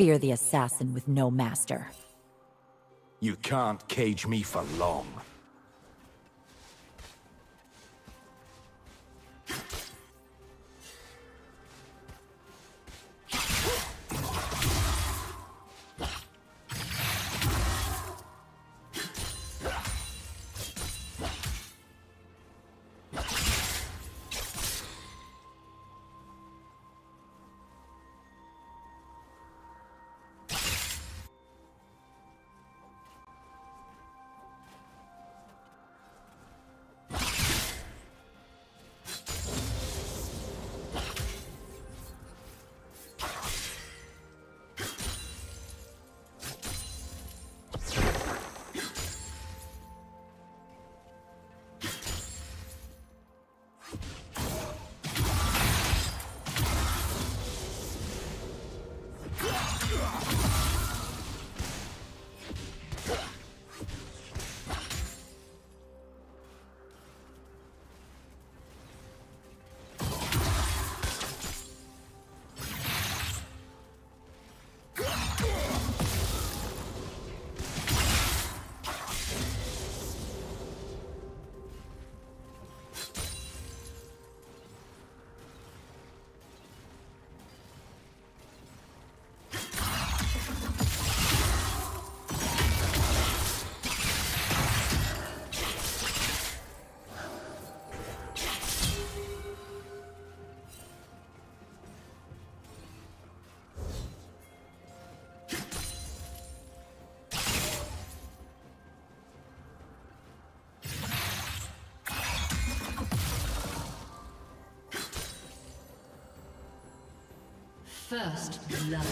Fear the assassin with no master. You can't cage me for long. First love.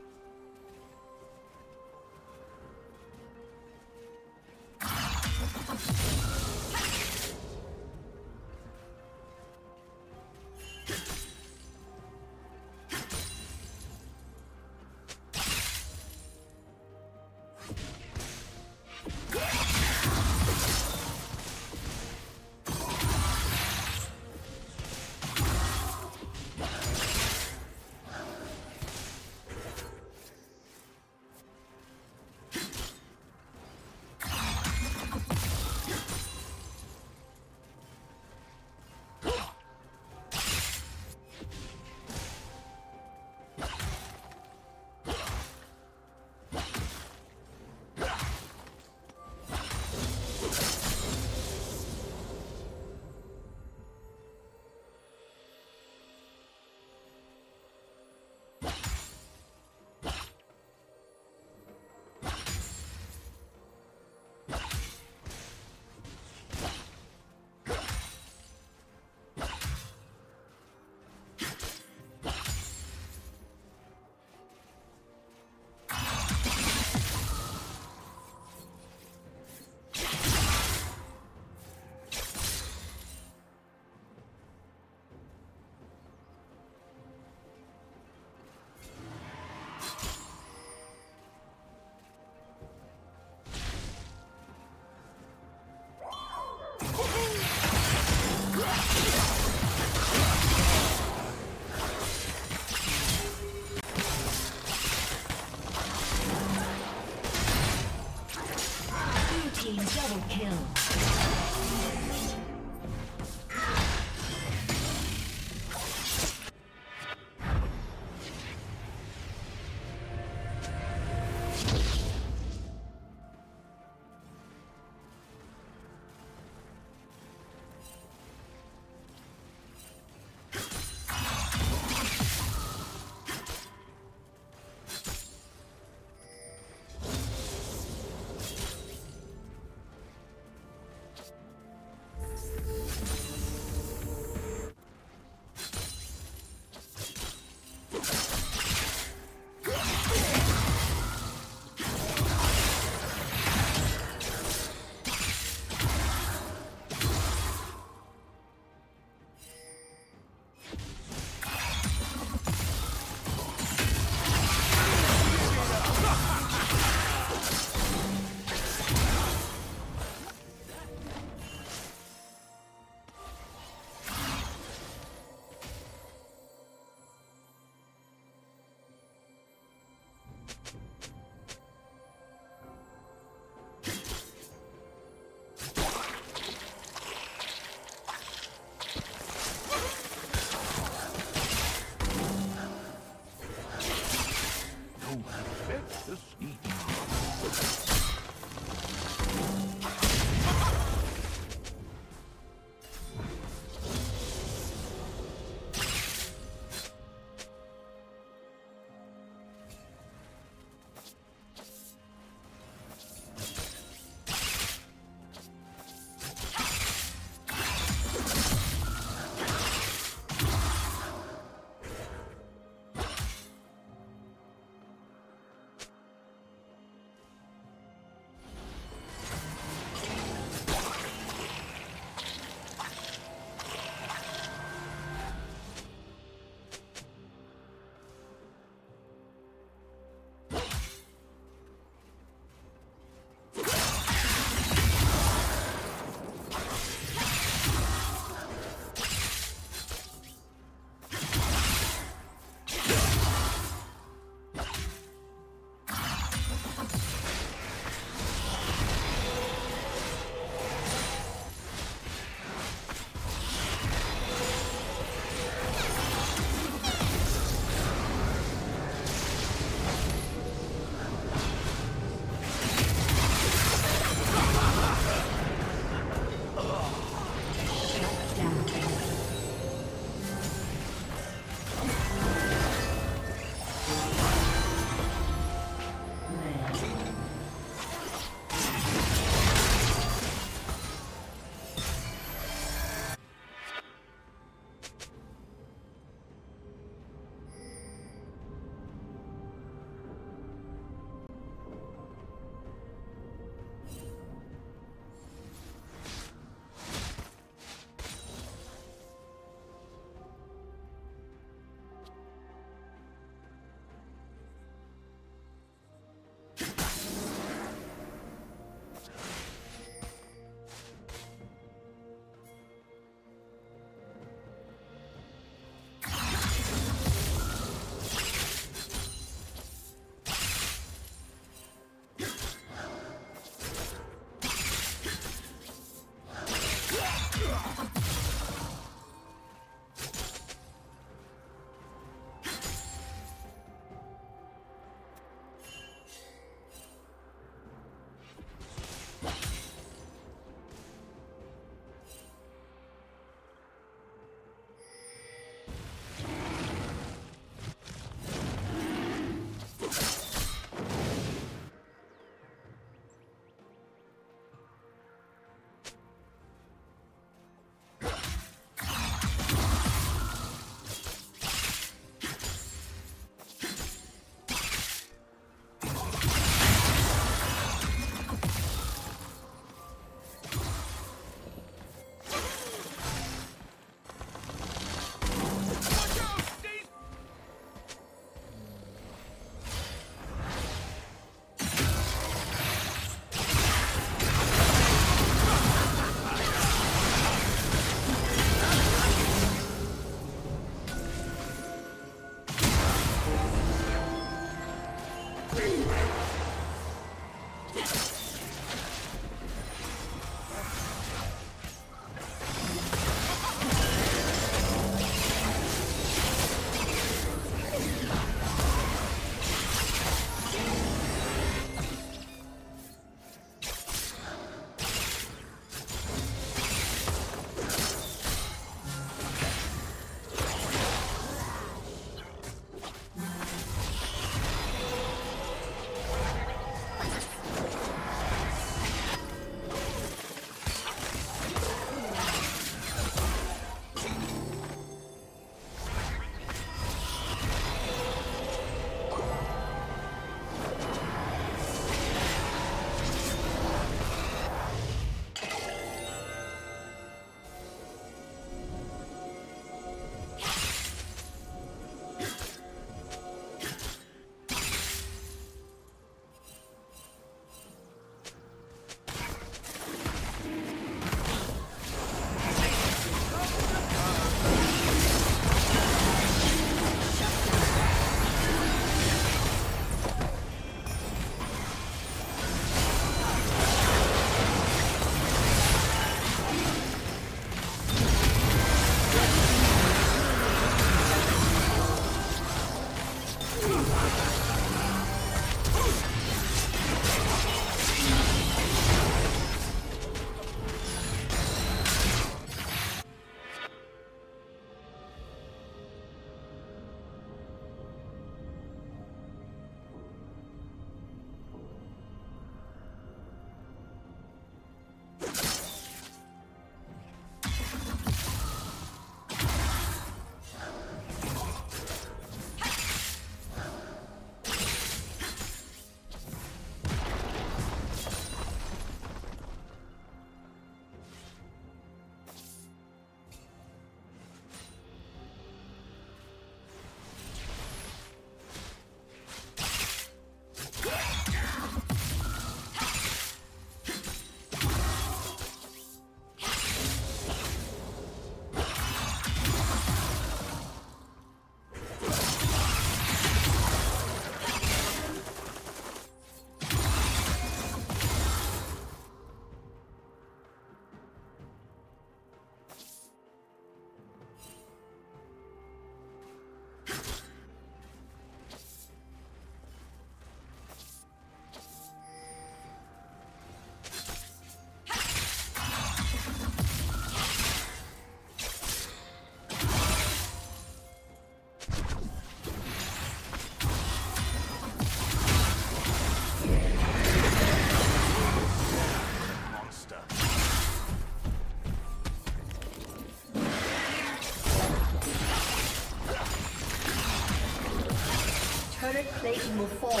Turret plating will fall.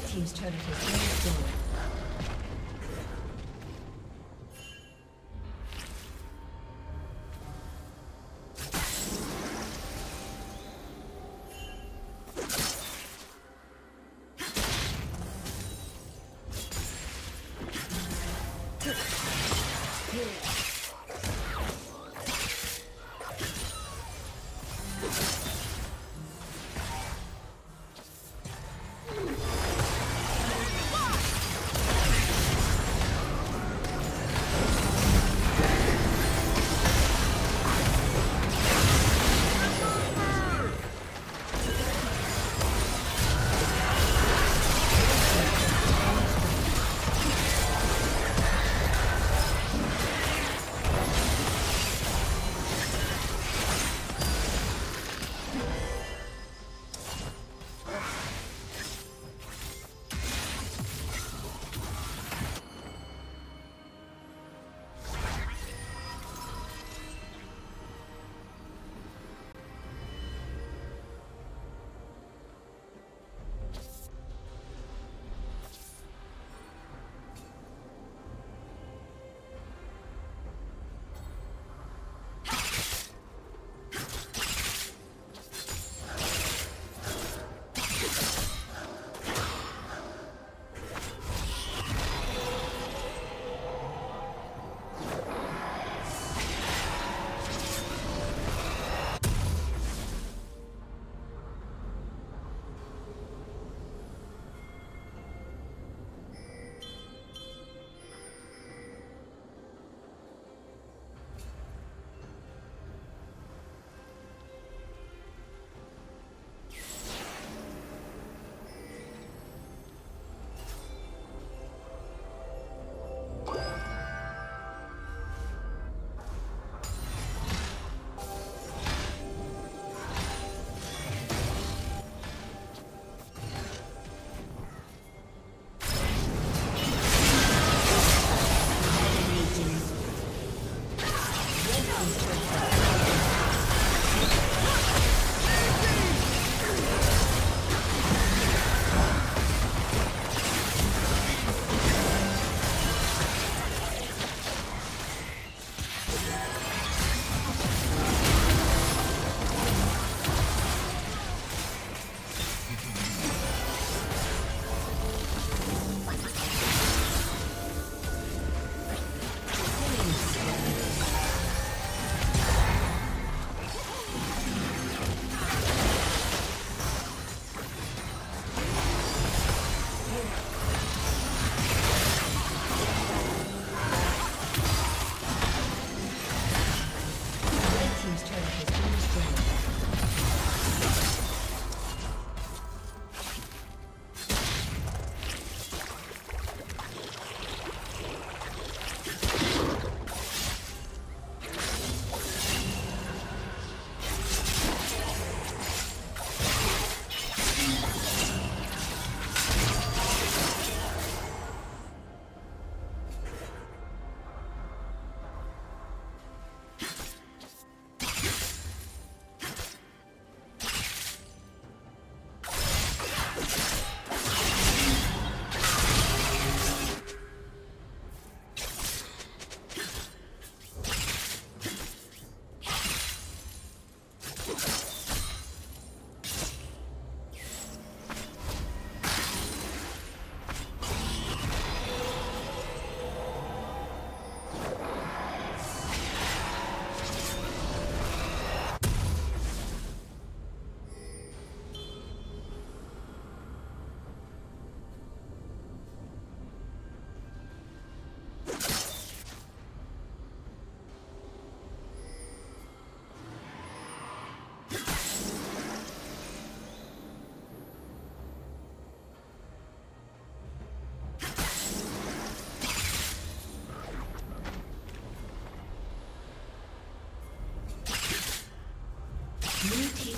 Red team's turret has been destroyed.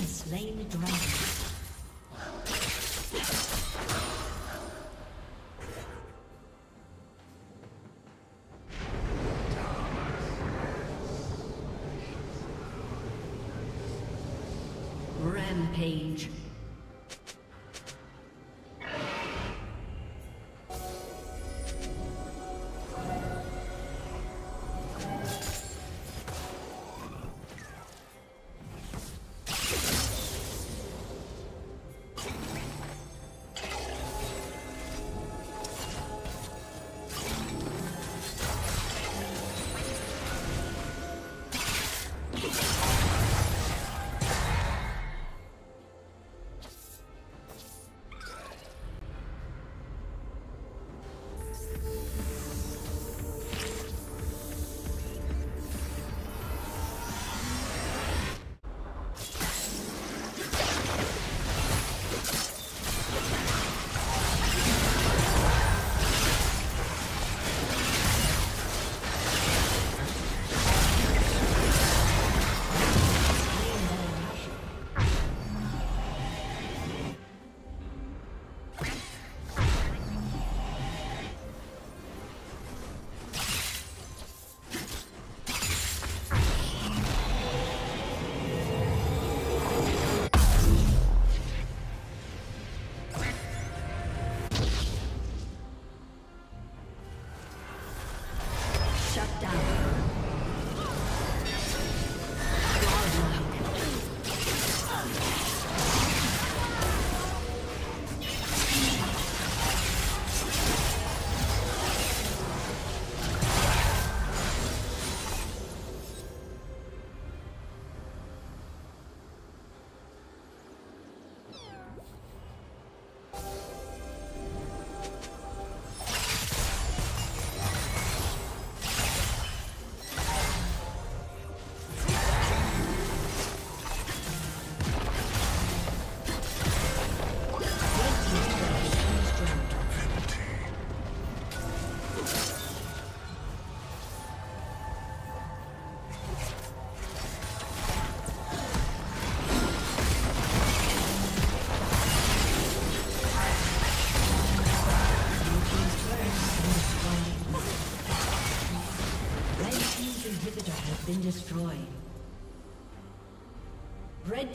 Slain the dragon. Rampage. been destroyed. Red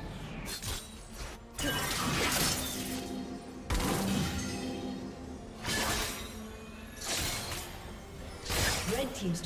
Red team's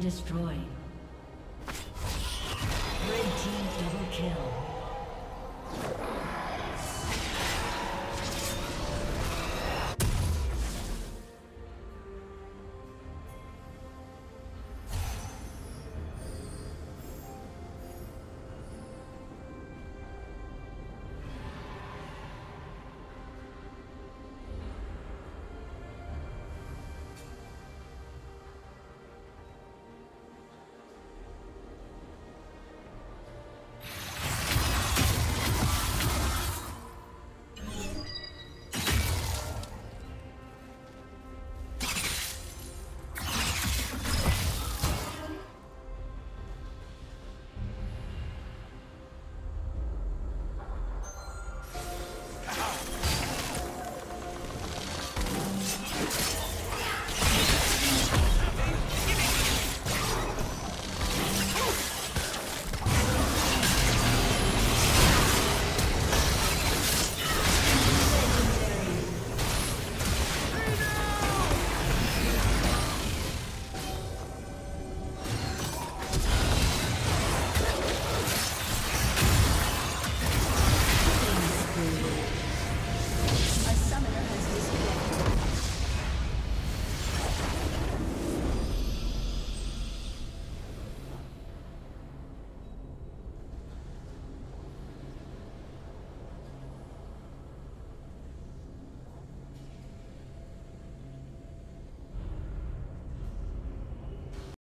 Destroyed.